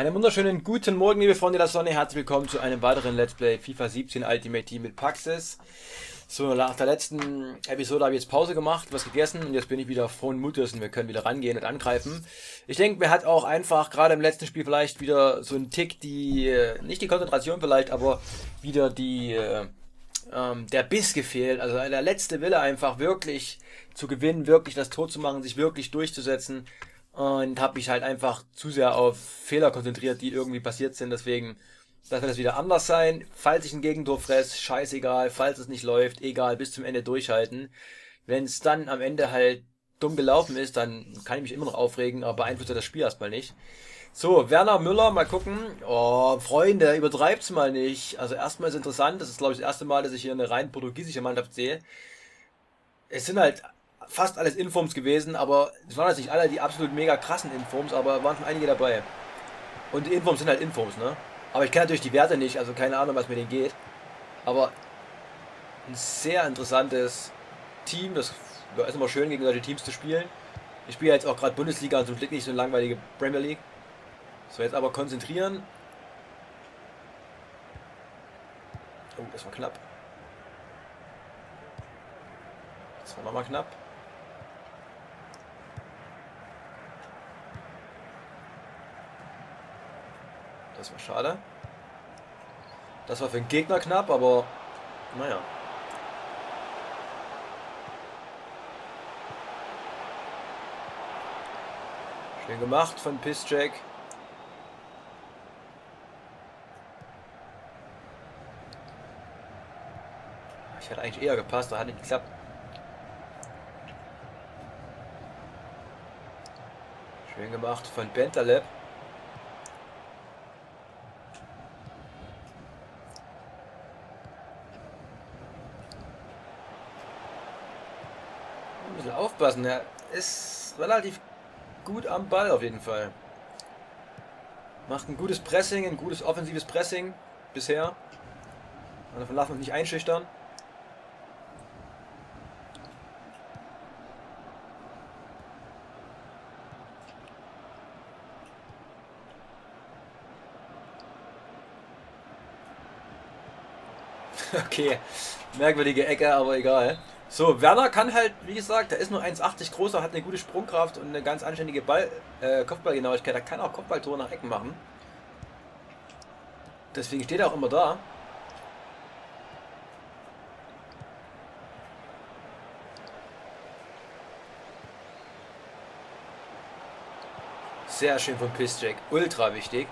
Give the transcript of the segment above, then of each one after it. Einen wunderschönen guten Morgen, liebe Freunde der Sonne. Herzlich willkommen zu einem weiteren Let's Play FIFA 17 Ultimate Team mit Paxis. So, nach der letzten Episode habe ich jetzt Pause gemacht, was gegessen und jetzt bin ich wieder frohen Mutes und wir können wieder rangehen und angreifen. Ich denke, mir hat auch einfach gerade im letzten Spiel vielleicht wieder so ein Tick die, nicht die Konzentration vielleicht, aber wieder die, der Biss gefehlt. Also der letzte Wille einfach wirklich zu gewinnen, wirklich das Tor zu machen, sich wirklich durchzusetzen. Und habe mich halt einfach zu sehr auf Fehler konzentriert, die irgendwie passiert sind. Deswegen, das wird das wieder anders sein. Falls ich ein Gegentor fresse, scheißegal. Falls es nicht läuft, egal, bis zum Ende durchhalten. Wenn es dann am Ende halt dumm gelaufen ist, dann kann ich mich immer noch aufregen, aber beeinflusst das Spiel erstmal nicht. So, Werner, Müller, mal gucken. Oh, Freunde, übertreibt's mal nicht. Also erstmal ist interessant, das ist glaube ich das erste Mal, dass ich hier eine rein portugiesische Mannschaft sehe. Es sind halt fast alles Informs gewesen, aber es waren jetzt nicht alle die absolut mega krassen Informs, aber waren schon einige dabei. Und die Informs sind halt Informs, ne? Aber ich kenne natürlich die Werte nicht, also keine Ahnung, was mit denen geht. Aber ein sehr interessantes Team, das ist immer schön, gegen solche Teams zu spielen. Ich spiele jetzt auch gerade Bundesliga und zum Glück nicht so eine langweilige Premier League. So, jetzt aber konzentrieren. Oh, das war knapp. Das war nochmal knapp. Das war schade. Das war für den Gegner knapp, aber naja. Schön gemacht von Piszczek. Ich hätte eigentlich eher gepasst, da hat nicht geklappt. Schön gemacht von Bentaleb. Aufpassen, er ist relativ gut am Ball auf jeden Fall. Macht ein gutes Pressing, ein gutes offensives Pressing bisher. Und davon lassen wir uns nicht einschüchtern. Okay, merkwürdige Ecke, aber egal. So, Werner kann halt, wie gesagt, der ist nur 1,80 groß, hat eine gute Sprungkraft und eine ganz anständige Kopfballgenauigkeit. Er kann auch Kopfballtore nach Ecken machen. Deswegen steht er auch immer da. Sehr schön von Piszczek, ultra wichtig.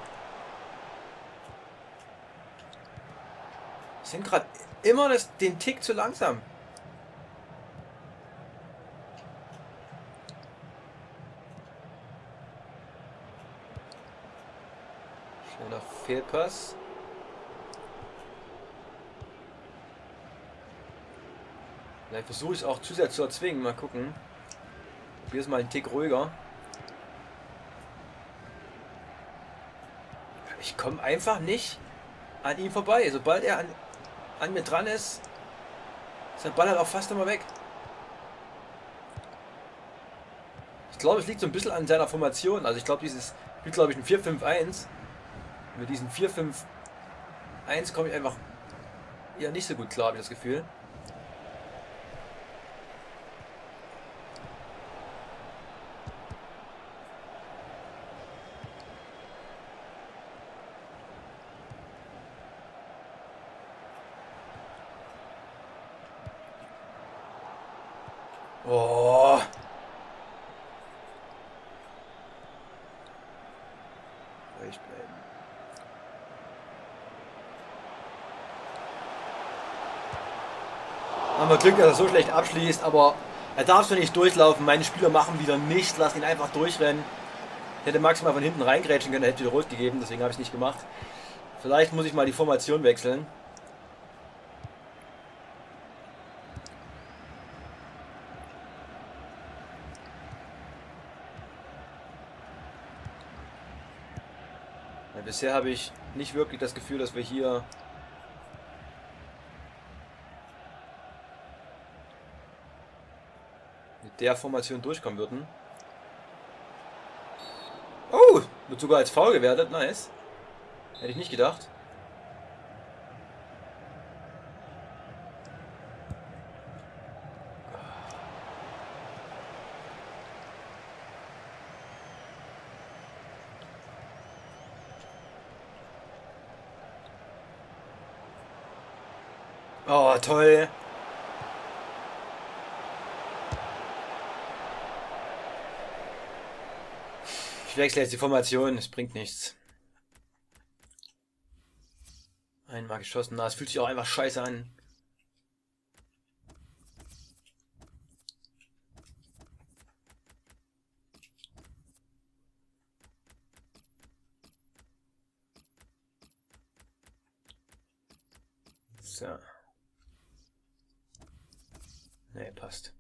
Sind gerade immer den Tick zu langsam. Schöner Fehlpass. Vielleicht versuche ich es auch zu sehr zu erzwingen. Mal gucken. Probier es mal einen Tick ruhiger. Ich komme einfach nicht an ihm vorbei. Sobald er an mir dran ist, ist der Ball halt auch fast immer weg. Ich glaube, es liegt so ein bisschen an seiner Formation. Also ich glaube, dieses spielt, glaube ich, ein 4-5-1. Mit diesem 4-5-1 komme ich einfach eher nicht so gut klar, habe ich das Gefühl. Oh. Ruhig bleiben. Haben wir Glück, dass er so schlecht abschließt, aber er darf so nicht durchlaufen. Meine Spieler machen wieder nichts, lassen ihn einfach durchrennen. Ich hätte maximal von hinten reingrätschen können, er hätte wieder rot gegeben, deswegen habe ich es nicht gemacht. Vielleicht muss ich mal die Formation wechseln. Bisher habe ich nicht wirklich das Gefühl, dass wir hier mit der Formation durchkommen würden. Oh, Wird sogar als faul gewertet. Nice. Hätte ich nicht gedacht. Oh, toll. Ich wechsle jetzt die Formation, es bringt nichts. Einmal geschossen, na, es fühlt sich auch einfach scheiße an. So. Nee, passt.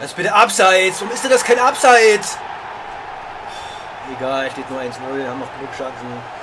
Das ist bitte abseits. Warum ist denn das kein Abseits? Egal, steht nur 1-0, haben noch genug Chancen.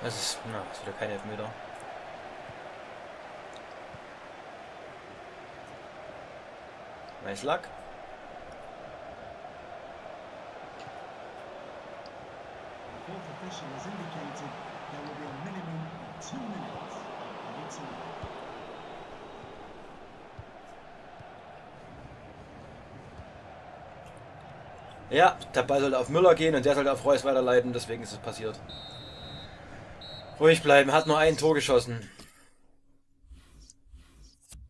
Das ist, na, das ist wieder kein Elfmeter. Nice luck. Ja, der Ball sollte auf Müller gehen und der sollte auf Reus weiterleiten, deswegen ist es passiert. Ruhig bleiben, hat nur ein Tor geschossen.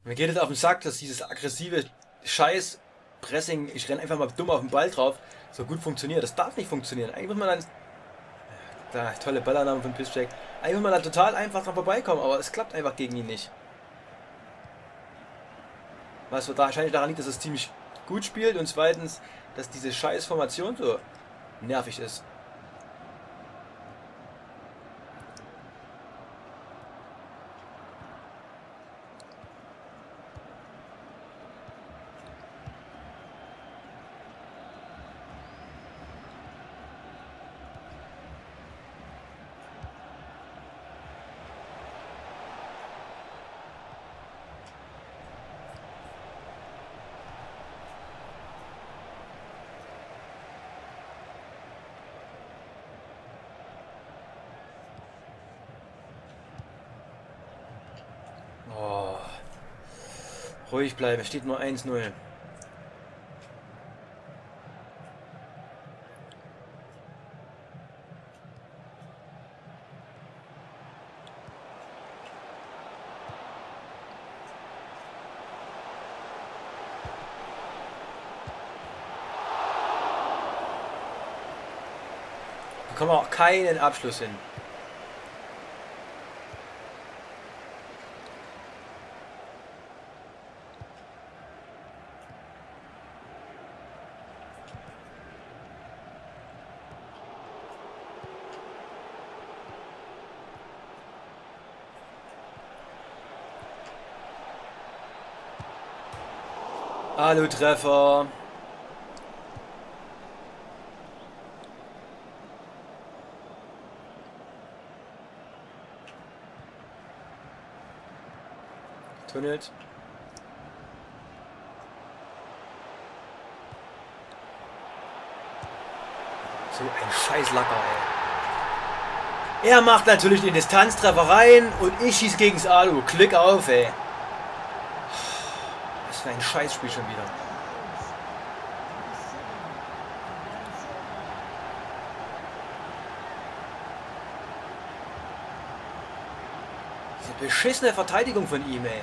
Mir geht es auf den Sack, dass dieses aggressive Scheiß-Pressing, ich renne einfach mal dumm auf den Ball drauf, so gut funktioniert. Das darf nicht funktionieren. Eigentlich muss man dann, da, tolle Ballannahme von Piszczek, eigentlich muss man dann total einfach dran vorbeikommen, aber es klappt einfach gegen ihn nicht. Was wahrscheinlich daran liegt, dass das Team gut spielt und zweitens, dass diese Scheiß-Formation so nervig ist. Ruhig bleiben, es steht nur 1-0. Da kommen wir auch keinen Abschluss hin. Alu-Treffer. Tunnelt. So ein Scheißlacker, ey. Er macht natürlich den Distanztreffer rein und ich schieße gegens Alu. Klick auf, ey. Was für ein Scheißspiel schon wieder. Diese beschissene Verteidigung von ihm, ey.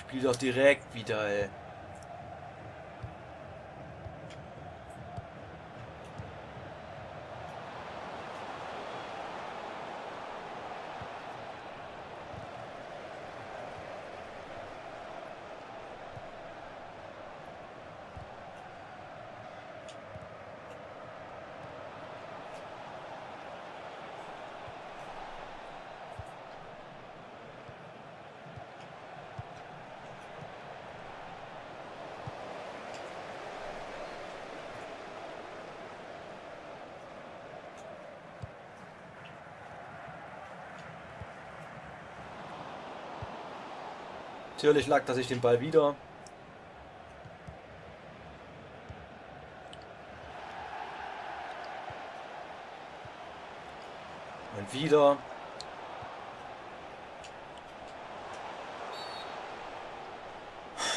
Spiel doch direkt wieder, ey. Natürlich lag er sich den Ball wieder. Und wieder.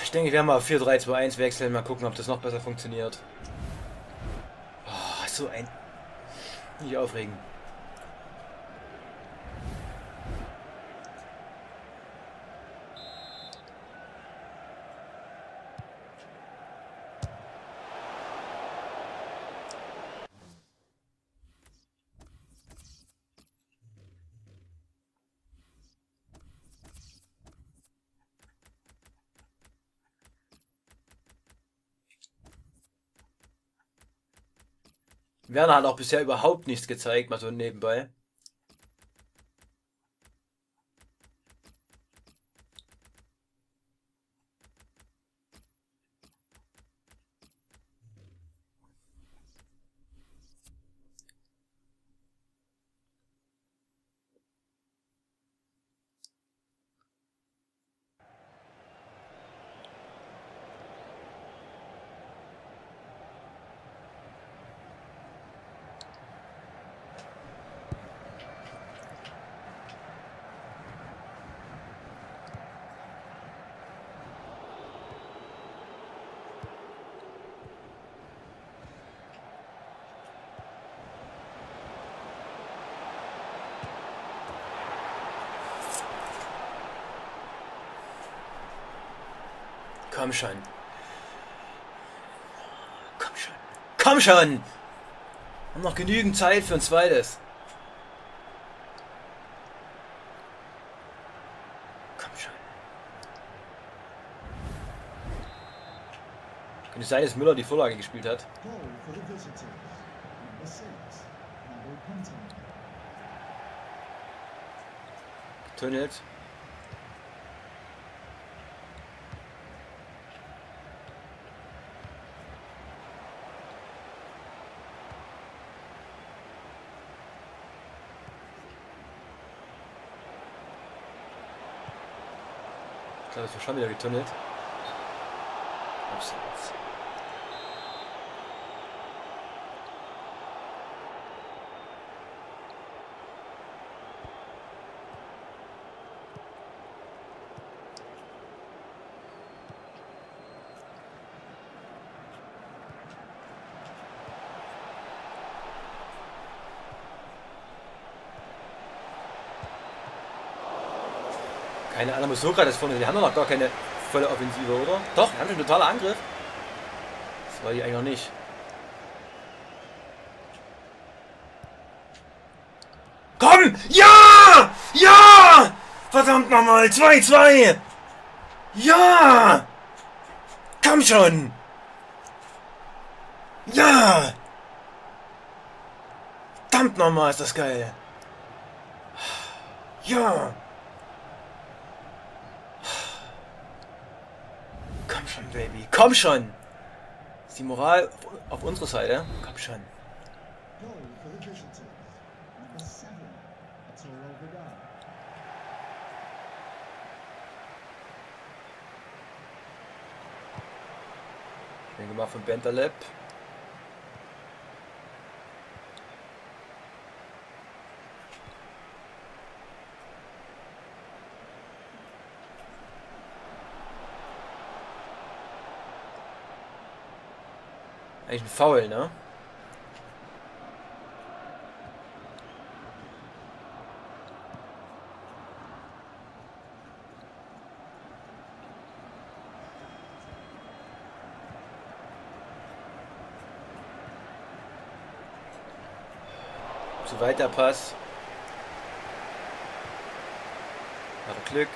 Ich denke, ich werde mal auf 4-3-2-1 wechseln. Mal gucken, ob das noch besser funktioniert. Oh, so ein... Nicht aufregen. Werner hat auch bisher überhaupt nichts gezeigt, mal so nebenbei. Komm schon. Komm schon. Komm schon! Haben noch genügend Zeit für ein zweites. Komm schon. Könnte es sein, dass Müller die Vorlage gespielt hat? Getunnelt. Ich glaube, es wird schon wieder getunnelt. Abseits. Keine Ahnung, so gerade das vorne. Die haben doch noch gar keine volle Offensive, oder? Doch, die haben schon einen totalen Angriff. Das wollte ich eigentlich noch nicht. Komm! Ja! Ja! Verdammt nochmal! 2-2! Ja! Komm schon! Ja! Verdammt nochmal, ist das geil! Ja! Komm schon, Baby, komm schon! Ist die Moral auf unserer Seite? Komm schon! Schön gemacht von Bentaleb. Eigentlich ein Foul, ne? So weiter Pass. Hat Glück.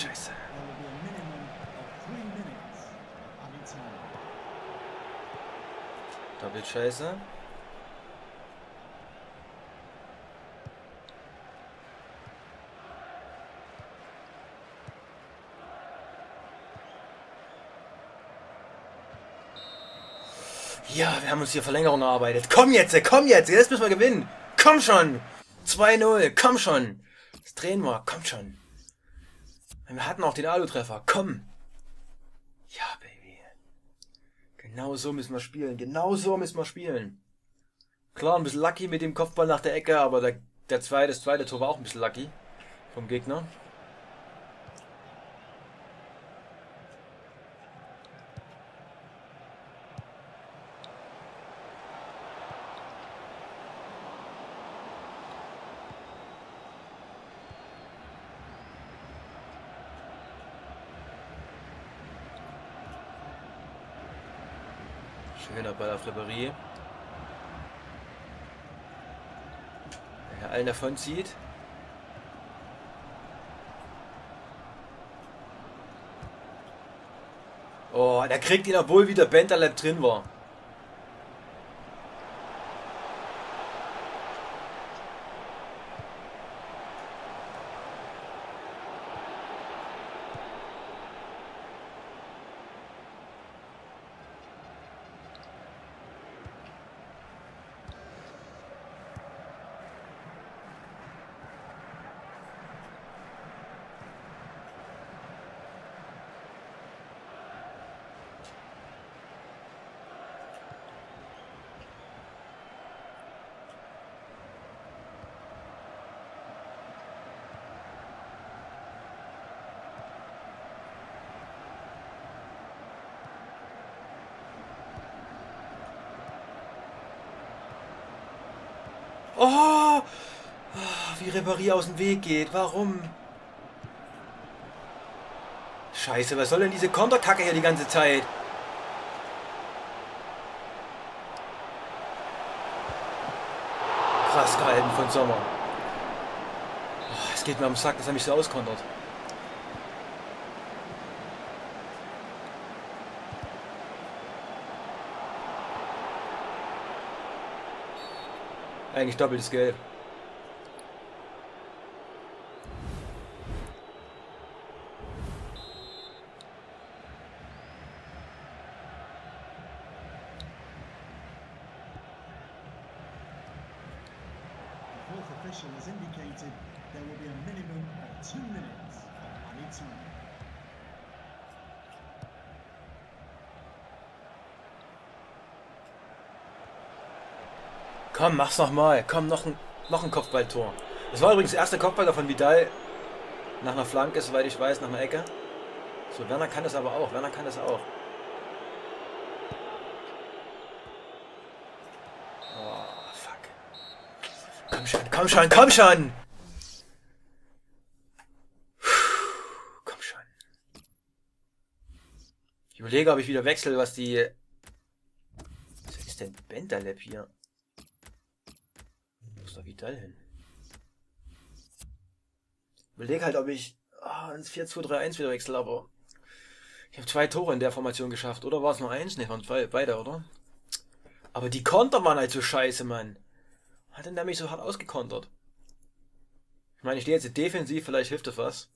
Scheiße. Doppelt Scheiße. Ja, wir haben uns hier Verlängerung erarbeitet. Komm jetzt, jetzt müssen wir gewinnen. Komm schon. 2-0, komm schon. Das drehen wir, komm schon. Wir hatten auch den Alu-Treffer. Komm! Ja, Baby. Genau so müssen wir spielen. Genau so müssen wir spielen. Klar, ein bisschen lucky mit dem Kopfball nach der Ecke, aber das zweite Tor war auch ein bisschen lucky. Vom Gegner. Schöner Ball auf Ribery. Der allen davon zieht. Oh, der kriegt ihn, obwohl wieder Bentaleb drin war. Oh, wie Ribery aus dem Weg geht. Warum? Scheiße, was soll denn diese Konterkacke hier die ganze Zeit? Krass gehalten von Sommer. Es geht mir am Sack, dass er mich so auskontert. Eigentlich doppeltes Geld. Komm, mach's nochmal. Komm, noch ein Kopfballtor. Das war übrigens der erste Kopfball von Vidal nach einer Flanke, soweit ich weiß, nach einer Ecke. So, Werner kann das aber auch. Komm schon, komm schon, komm schon! Komm schon. Ich überlege, ob ich wieder wechsle, was die... Was ist denn Bentaleb hier? Wo ist doch Vidal hin? Ich überlege halt, ob ich ins 4-2-3-1 wieder wechsle, aber... Ich habe 2 Tore in der Formation geschafft, oder war es nur 1? Ne, waren 2, beide, oder? Aber die Konter waren halt so scheiße, Mann. Hat denn der mich so hart ausgekontert? Ich meine, ich stehe jetzt defensiv, vielleicht hilft das was.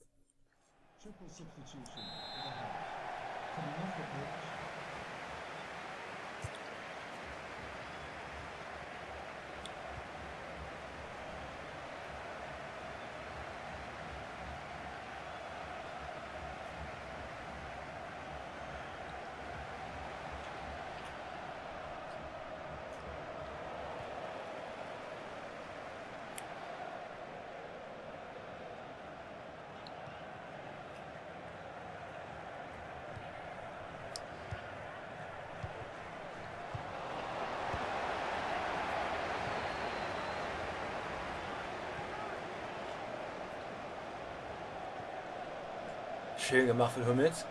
Schön gemacht von Hummels.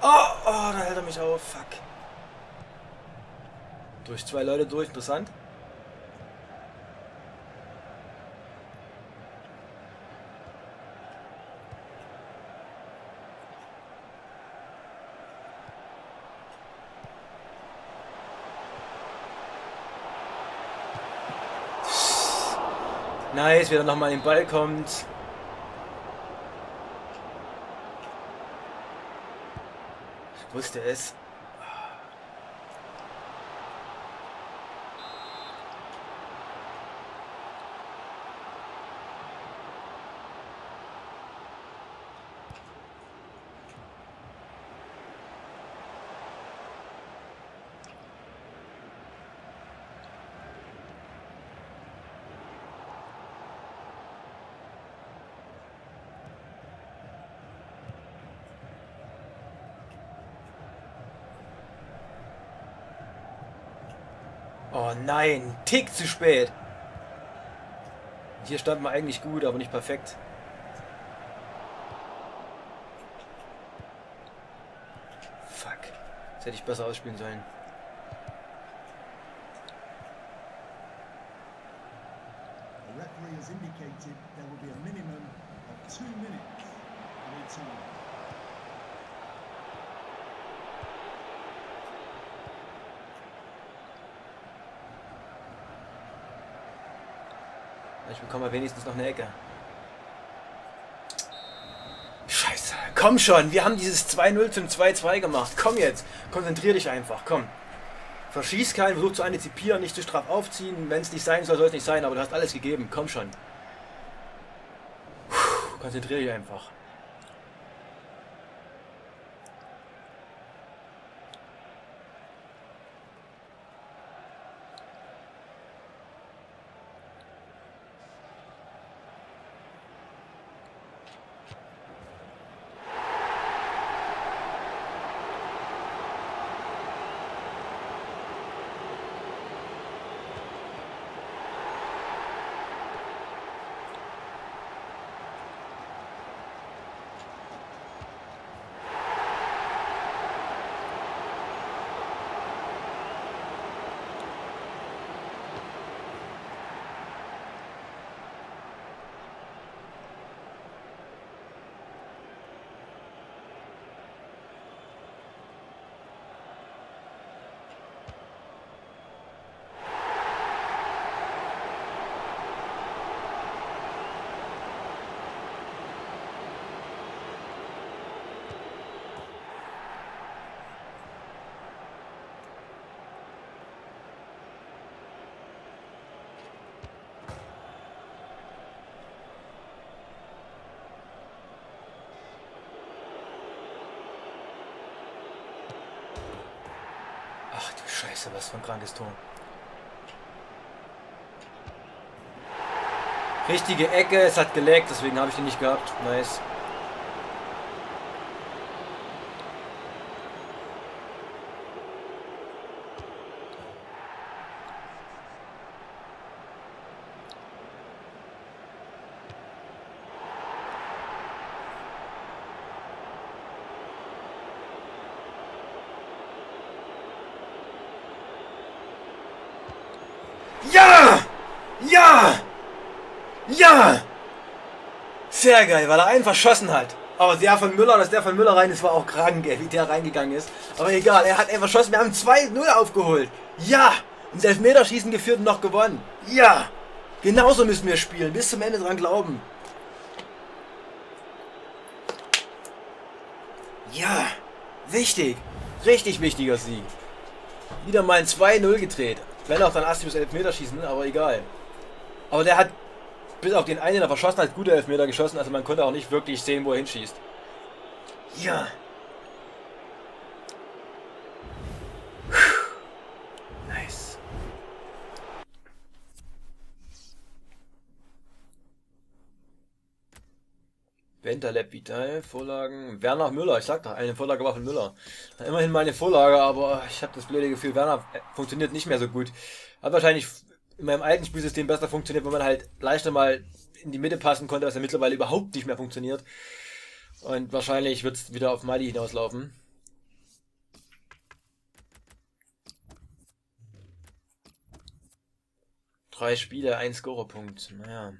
Oh, da hält er mich auf. Fuck. Durch 2 Leute durch, interessant. Nice, wie er nochmal in den Ball kommt. Ich wusste es. Oh nein, ein Tick zu spät. Hier stand man eigentlich gut, aber nicht perfekt. Fuck, das hätte ich besser ausspielen sollen. Ich bekomme wenigstens noch eine Ecke. Scheiße. Komm schon. Wir haben dieses 2-0 zum 2-2 gemacht. Komm jetzt. Konzentrier dich einfach. Komm. Verschieß keinen. Versuch zu antizipieren. Nicht zu straff aufziehen. Wenn es nicht sein soll, soll es nicht sein. Aber du hast alles gegeben. Komm schon. Puh, konzentrier dich einfach. Ach du Scheiße, was für ein krankes Tor. Richtige Ecke, es hat gelegt, deswegen habe ich den nicht gehabt. Nice. Sehr geil, weil er einen verschossen hat. Aber der von Müller, dass der von Müller rein ist, war auch krank, wie der reingegangen ist. Aber egal, er hat einen verschossen. Wir haben 2-0 aufgeholt. Ja, ins Elfmeterschießen geführt und noch gewonnen. Ja, genauso müssen wir spielen. Bis zum Ende dran glauben. Ja, wichtig. Richtig wichtiger Sieg. Wieder mal ein 2-0 gedreht. Wenn auch dann erst das Elfmeterschießen, aber egal. Aber der hat... Bis auf den einen, der verschossen hat, gute Elfmeter geschossen, also man konnte auch nicht wirklich sehen, wo er hinschießt. Ja. Nice. Bentaleb, Vidal, Vorlagen. Werner, Müller, ich sag doch, eine Vorlage war von Müller. Immerhin meine Vorlage, aber ich habe das blöde Gefühl, Werner funktioniert nicht mehr so gut. Hat wahrscheinlich... in meinem alten Spielsystem besser funktioniert, wo man halt leichter mal in die Mitte passen konnte, was ja mittlerweile überhaupt nicht mehr funktioniert. Und wahrscheinlich wird es wieder auf Mali hinauslaufen. Drei Spiele, ein Scorerpunkt. Naja,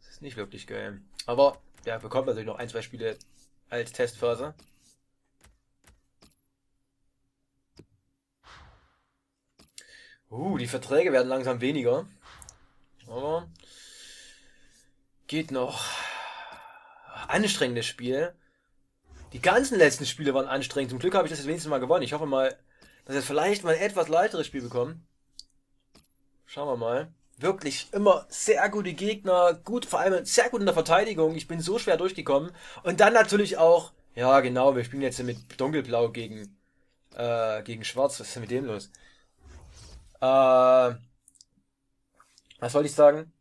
das ist nicht wirklich geil. Aber ja, bekommt natürlich noch ein, zwei Spiele als Testphase. Die Verträge werden langsam weniger. Aber geht noch. Anstrengendes Spiel. Die ganzen letzten Spiele waren anstrengend. Zum Glück habe ich das jetzt wenigstens mal gewonnen. Ich hoffe mal, dass wir vielleicht mal ein etwas leichteres Spiel bekommen. Schauen wir mal. Wirklich immer sehr gute Gegner. Gut, vor allem sehr gut in der Verteidigung. Ich bin so schwer durchgekommen. Und dann natürlich auch... Ja, genau. Wir spielen jetzt mit Dunkelblau gegen Schwarz. Was ist denn mit dem los? Was wollte ich sagen?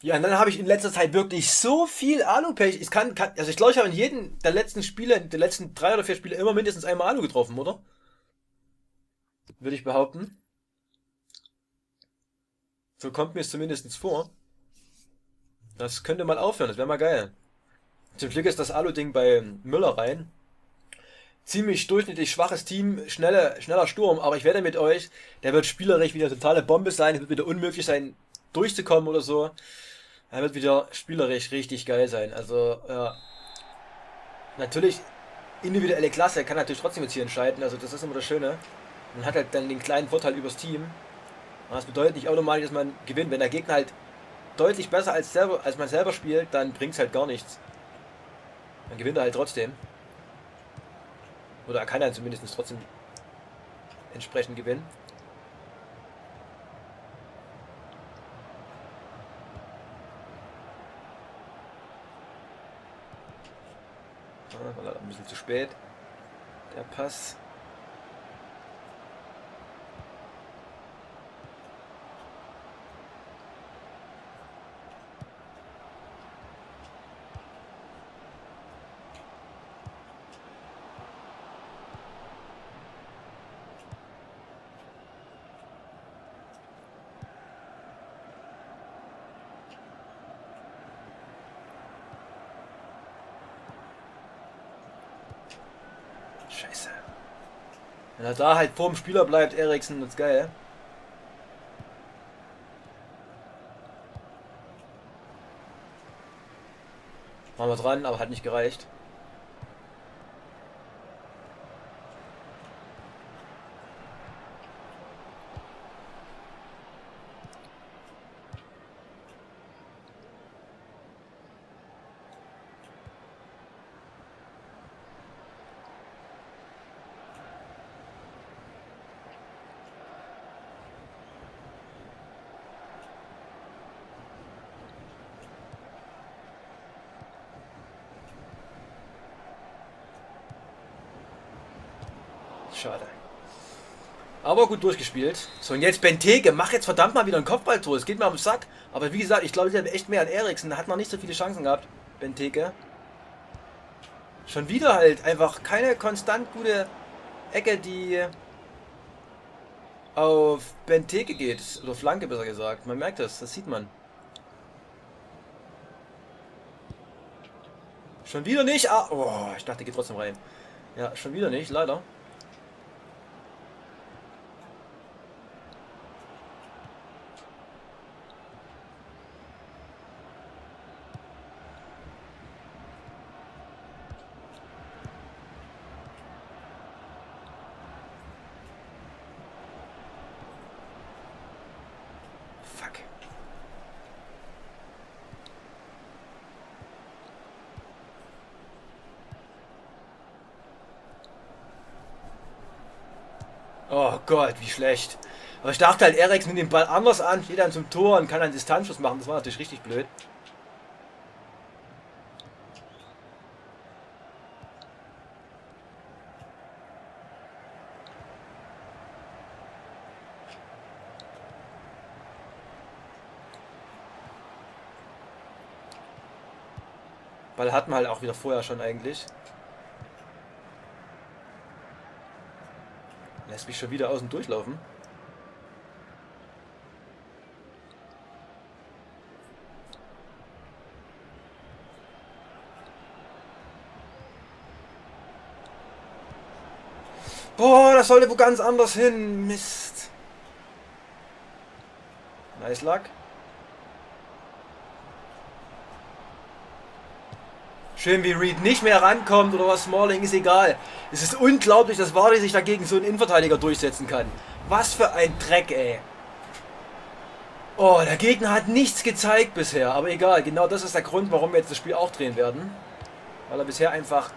Ja, und dann habe ich in letzter Zeit wirklich so viel Alu-Pech. Also ich glaube, ich habe in jedem der letzten Spiele, der letzten 3 oder 4 Spiele immer mindestens einmal Alu getroffen, oder? Würde ich behaupten. So kommt mir es zumindest vor. Das könnte mal aufhören, das wäre mal geil. Zum Glück ist das Alu-Ding bei Müller rein. Ziemlich durchschnittlich schwaches Team, schneller Sturm, aber ich wette mit euch, der wird spielerisch wieder totale Bombe sein, es wird wieder unmöglich sein, durchzukommen oder so. Er wird wieder spielerisch richtig geil sein, also, ja. Natürlich, individuelle Klasse kann natürlich trotzdem jetzt hier entscheiden, also das ist immer das Schöne. Man hat halt dann den kleinen Vorteil übers Team. Aber das bedeutet nicht automatisch, dass man gewinnt. Wenn der Gegner halt deutlich besser als man selber spielt, dann bringt's halt gar nichts. Man gewinnt halt trotzdem. Oder er kann ja zumindest trotzdem entsprechend gewinnen. War leider ein bisschen zu spät. Der Pass. Scheiße. Wenn er da halt vor dem Spieler bleibt, Eriksen, das ist geil. Waren wir dran, aber hat nicht gereicht. Aber gut durchgespielt. So, und jetzt Benteke. Mach jetzt verdammt mal wieder ein Kopfballtor. Es geht mir am Sack. Aber wie gesagt, ich glaube, ich habe echt mehr an Eriksen. Da hat noch nicht so viele Chancen gehabt. Benteke. Schon wieder halt einfach keine konstant gute Ecke, die auf Benteke geht. Oder Flanke besser gesagt. Man merkt das. Das sieht man. Schon wieder nicht. Ah, oh, ich dachte, geht trotzdem rein. Ja, schon wieder nicht. Leider. Oh Gott, wie schlecht. Aber ich dachte halt, Eriksen nimmt den Ball anders an, steht dann zum Tor und kann einen Distanzschuss machen. Das war natürlich richtig blöd. Ball hatten wir halt auch wieder vorher schon eigentlich. Lässt mich schon wieder außen durchlaufen. Boah, das sollte wo ganz anders hin. Mist. Nice luck. Schön, wie Reed nicht mehr rankommt oder was, Smalling, ist egal. Es ist unglaublich, dass Vardy sich dagegen so einen Innenverteidiger durchsetzen kann. Was für ein Dreck, ey. Oh, der Gegner hat nichts gezeigt bisher, aber egal. Genau das ist der Grund, warum wir jetzt das Spiel auch drehen werden. Weil er bisher einfach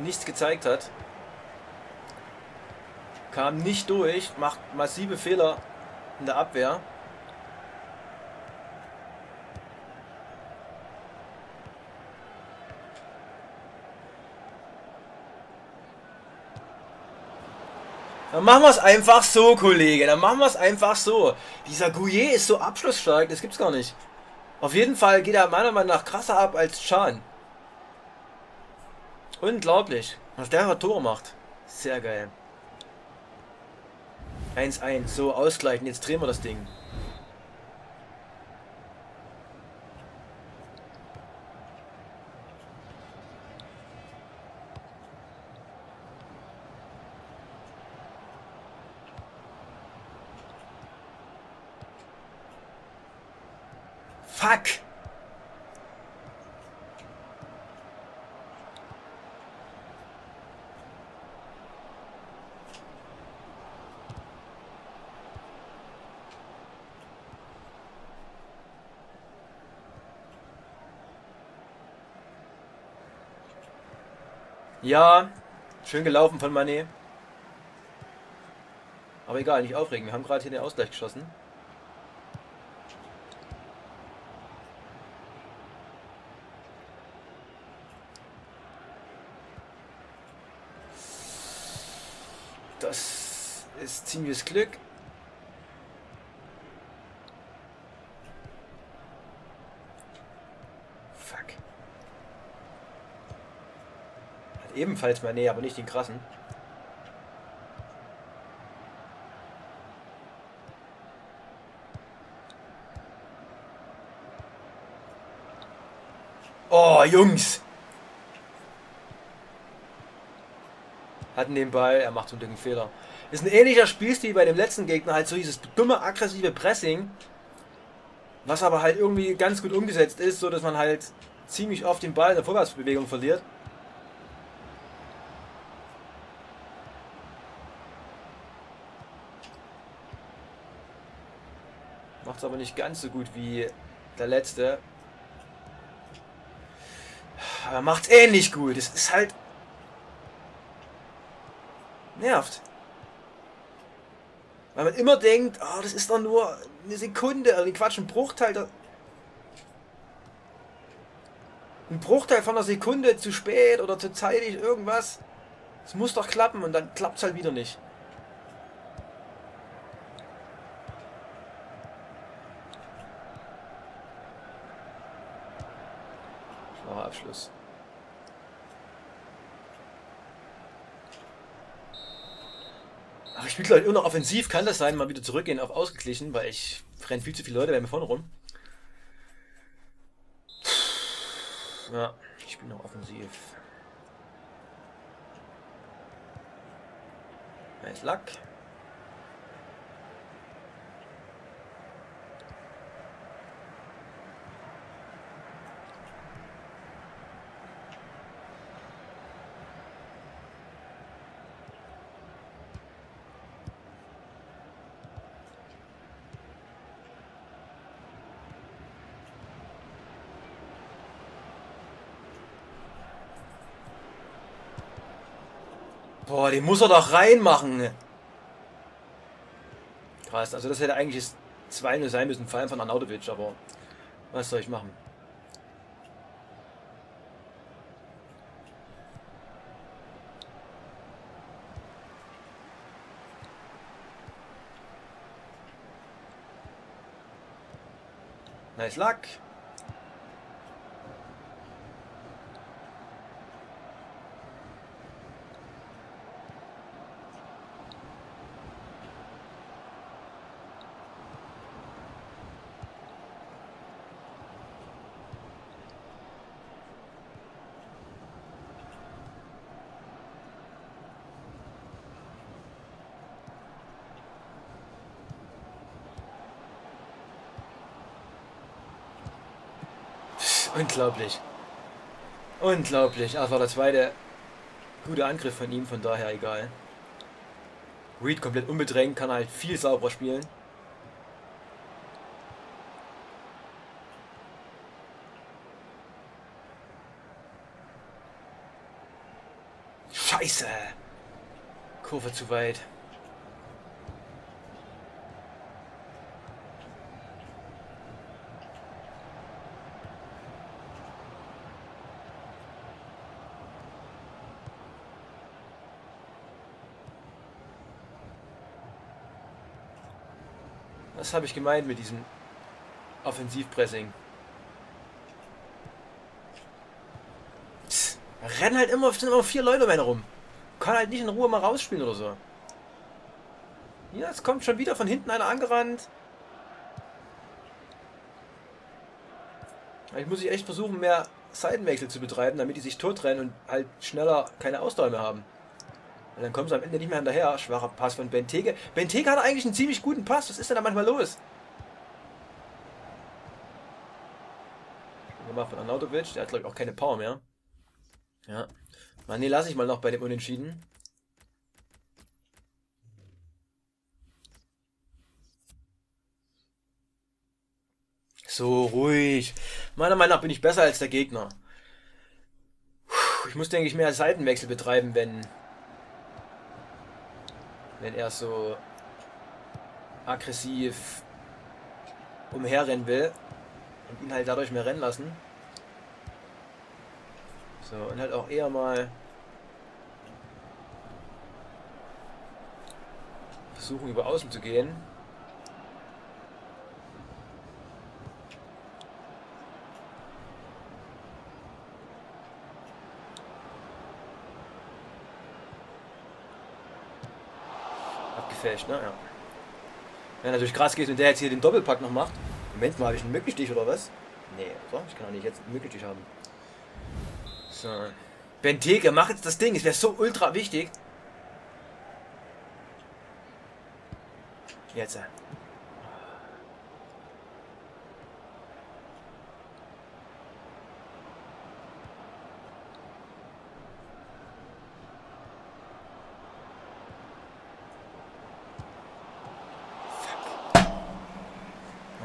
nichts gezeigt hat. Kam nicht durch, macht massive Fehler in der Abwehr. Dann machen wir es einfach so, Kollege. Dann machen wir es einfach so. Dieser Gouillet ist so abschlussstark, das gibt's gar nicht. Auf jeden Fall geht er meiner Meinung nach krasser ab als Chan. Unglaublich, was der Tor macht. Sehr geil. 1-1, so ausgleichen. Jetzt drehen wir das Ding. Fuck! Ja, schön gelaufen von Mané. Aber egal, nicht aufregen. Wir haben gerade hier den Ausgleich geschossen. Das ist ziemliches Glück. Fuck. Hat ebenfalls Mané, aber nicht den krassen. Oh, Jungs! Hatten den Ball, er macht so einen dicken Fehler. Ist ein ähnlicher Spielstil wie bei dem letzten Gegner, halt so dieses dumme, aggressive Pressing, was aber halt irgendwie ganz gut umgesetzt ist, so dass man halt ziemlich oft den Ball in der Vorwärtsbewegung verliert. Macht es aber nicht ganz so gut wie der letzte. Aber macht es ähnlich gut, es ist halt nervt. Weil man immer denkt, oh, das ist doch nur eine Sekunde, also Quatsch, ein Bruchteil der, ein Bruchteil von einer Sekunde zu spät oder zu zeitig, irgendwas. Es muss doch klappen und dann klappt es halt wieder nicht. Schlauer Abschluss. Aber ich spiele, glaube ich, immer noch offensiv. Kann das sein, mal wieder zurückgehen auf ausgeglichen, weil ich renne viel zu viele Leute bei mir vorne rum. Ja, ich bin noch offensiv. Nice luck. Boah, den muss er doch reinmachen. Krass, also das hätte eigentlich 2-0 sein müssen, vor allem von Arnautovic, aber was soll ich machen? Nice luck. Unglaublich. Unglaublich. Das war der zweite gute Angriff von ihm, von daher egal. Reed komplett unbedrängt, kann halt viel sauberer spielen. Scheiße! Kurve zu weit. Das habe ich gemeint mit diesem Offensivpressing. Psst, rennen halt immer, sind immer 4 Leute um einen rum. Kann halt nicht in Ruhe mal rausspielen oder so. Ja, es kommt schon wieder von hinten einer angerannt. Ich muss echt versuchen, mehr Seitenwechsel zu betreiben, damit die sich totrennen und halt schneller keine Ausdauer mehr haben. Und dann kommen sie am Ende nicht mehr hinterher. Schwacher Pass von Benteke. Benteke hat eigentlich einen ziemlich guten Pass. Was ist denn da manchmal los? Gemacht von Arnautovic. Der hat, glaube ich, auch keine Power mehr. Ja. Mané lasse ich mal noch bei dem Unentschieden. So, ruhig. Meiner Meinung nach bin ich besser als der Gegner. Ich muss, denke ich, mehr Seitenwechsel betreiben, wenn er so aggressiv umherrennen will und ihn halt dadurch mehr rennen lassen. So, und halt auch eher mal versuchen, über außen zu gehen. Fähig, ne? Ja. Wenn natürlich krass geht und der jetzt hier den Doppelpack noch macht. Moment mal, habe ich einen Mückenstich oder was? Nee, so, ich kann auch nicht jetzt einen Mückenstich haben. So. Benteke, mach jetzt das Ding, es wäre so ultra wichtig. Jetzt.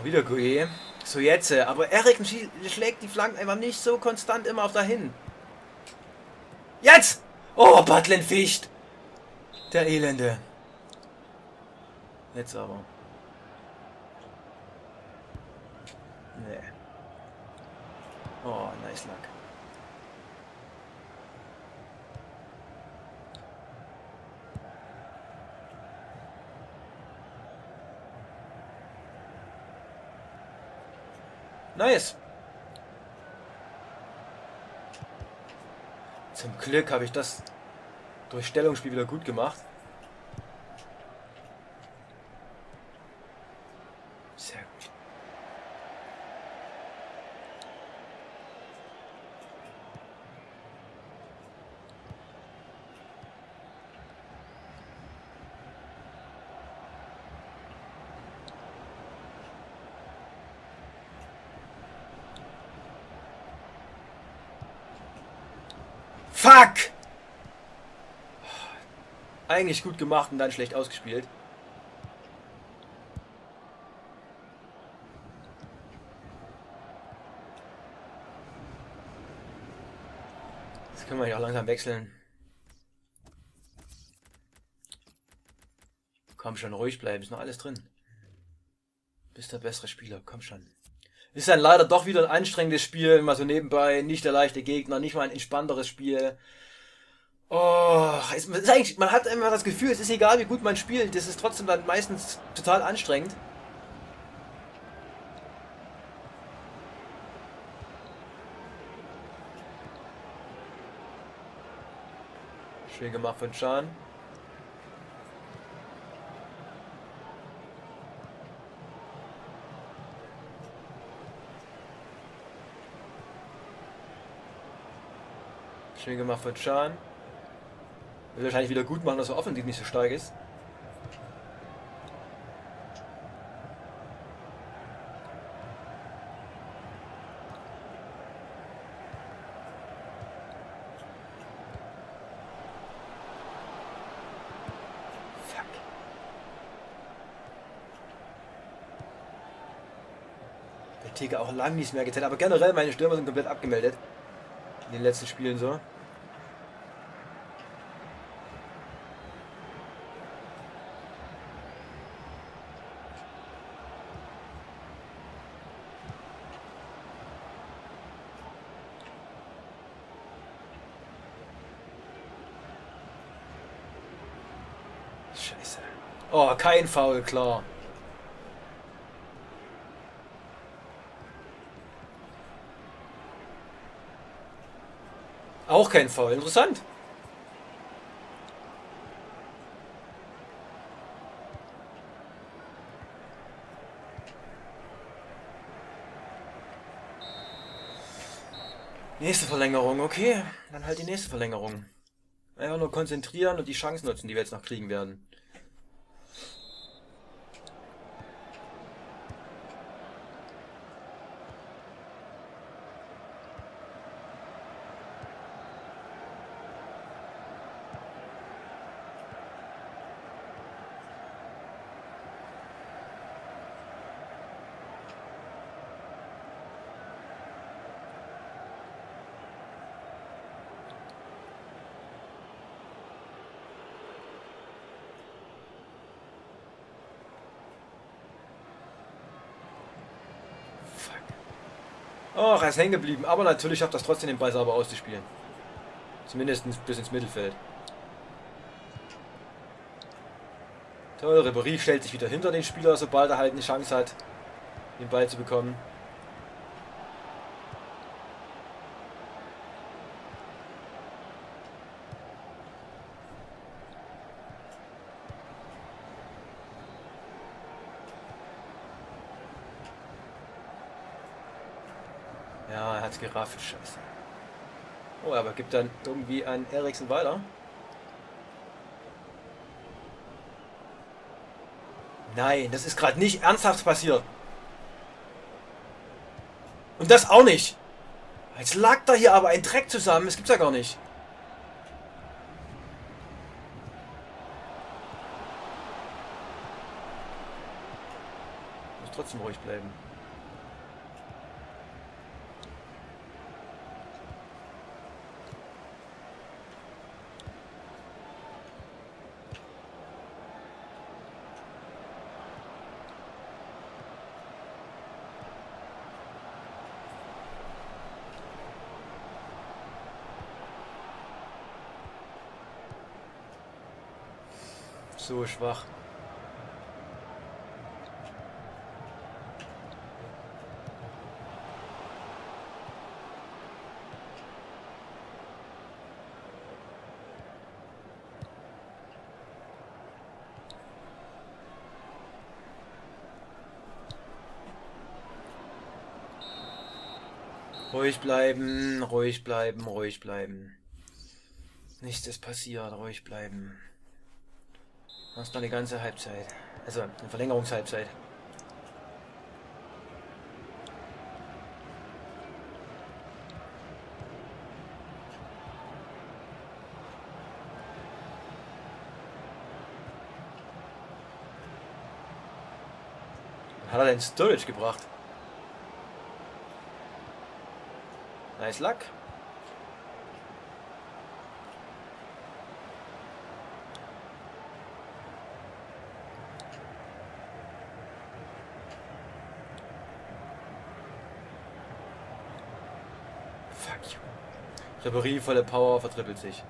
Wieder Goe. So jetzt, aber Eriksen schlägt die Flanken einfach nicht so konstant immer auf dahin. Jetzt! Oh, Butlen ficht! Der Elende. Jetzt aber. Nee. Oh, nice luck. Nice. Zum Glück habe ich das durch Stellungsspiel wieder gut gemacht. Sehr gut. Fuck! Eigentlich gut gemacht und dann schlecht ausgespielt. Jetzt können wir ja auch langsam wechseln. Komm schon, ruhig bleiben, ist noch alles drin. Bist der bessere Spieler, komm schon. Ist dann leider doch wieder ein anstrengendes Spiel, mal so nebenbei, nicht der leichte Gegner, nicht mal ein entspannteres Spiel. Oh, ist eigentlich, man hat immer das Gefühl, es ist egal, wie gut man spielt, das ist trotzdem dann meistens total anstrengend. Schön gemacht von Chan. Schön gemacht von Chan. Wird wahrscheinlich wieder gut machen, dass er offensiv nicht so stark ist. Fuck. Benteke auch lange nichts mehr getan, aber generell meine Stürmer sind komplett abgemeldet. In den letzten Spielen so. Scheiße. Oh, kein Foul, klar. Auch kein Foul, interessant. Nächste Verlängerung, okay. Dann halt die nächste Verlängerung. Einfach nur konzentrieren und die Chancen nutzen, die wir jetzt noch kriegen werden. Och, er ist hängen geblieben, aber natürlich schafft das trotzdem den Ball sauber auszuspielen. Zumindest bis ins Mittelfeld. Toll, Ribery stellt sich wieder hinter den Spieler, sobald er halt eine Chance hat, den Ball zu bekommen. Ja, er hat's gerafft, scheiße. Oh, aber gibt dann irgendwie an Eriksen weiter. Nein, das ist gerade nicht ernsthaft passiert. Und das auch nicht. Jetzt lag da hier aber ein Dreck zusammen, das gibt's ja gar nicht. Muss trotzdem ruhig bleiben. So schwach. Ruhig bleiben, ruhig bleiben, ruhig bleiben. Nichts ist passiert, ruhig bleiben. Das ist noch die ganze Halbzeit. Also eine Verlängerungshalbzeit. Hat er den Storage gebracht? Nice luck. Fuck you. Ribery, volle Power, vertrippelt sich.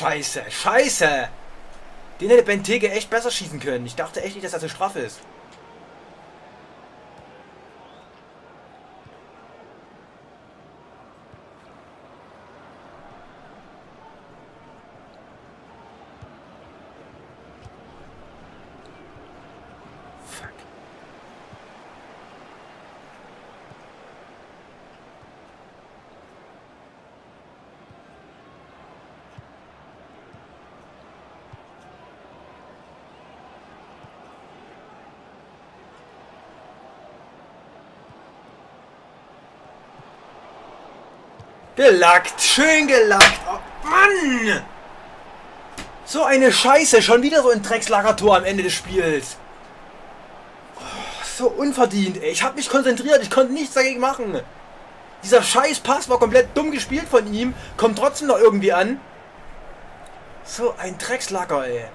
Scheiße, scheiße! Den hätte Benteke echt besser schießen können. Ich dachte echt nicht, dass das so straff ist. Fuck. Gelackt, schön gelackt. Oh, Mann! So eine Scheiße, schon wieder so ein Dreckslagertor am Ende des Spiels. Oh, so unverdient, ey. Ich habe mich konzentriert, ich konnte nichts dagegen machen. Dieser Scheißpass war komplett dumm gespielt von ihm, kommt trotzdem noch irgendwie an. So ein Dreckslager, ey.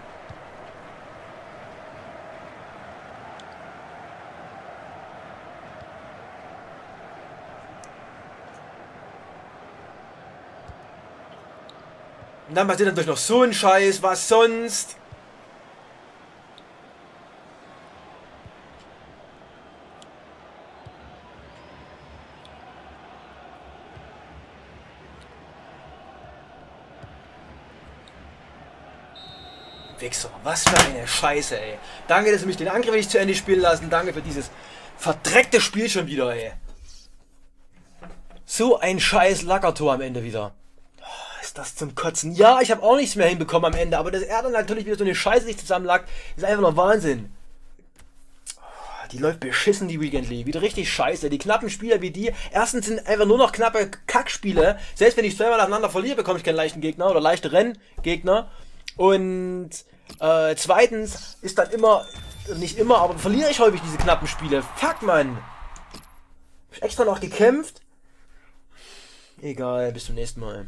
Und dann passiert natürlich noch so ein Scheiß, was sonst? Wichser, was für eine Scheiße, ey. Danke, dass du mich den Angriff nicht zu Ende spielen lassen. Danke für dieses verdreckte Spiel schon wieder, ey. So ein scheiß Lackertor am Ende wieder. Das zum Kotzen. Ja, ich habe auch nichts mehr hinbekommen am Ende, aber dass er dann natürlich wieder so eine Scheiße sich zusammenlagt, ist einfach noch Wahnsinn. Die läuft beschissen, die Weekend League. Wieder richtig scheiße. Die knappen Spieler wie die, erstens sind einfach nur noch knappe Kackspiele. Selbst wenn ich zweimal nacheinander verliere, bekomme ich keinen leichten Gegner oder leichte Renngegner. Und zweitens ist dann immer, nicht immer, aber verliere ich häufig diese knappen Spiele. Fuck, Mann. Hab ich extra noch gekämpft? Egal, bis zum nächsten Mal.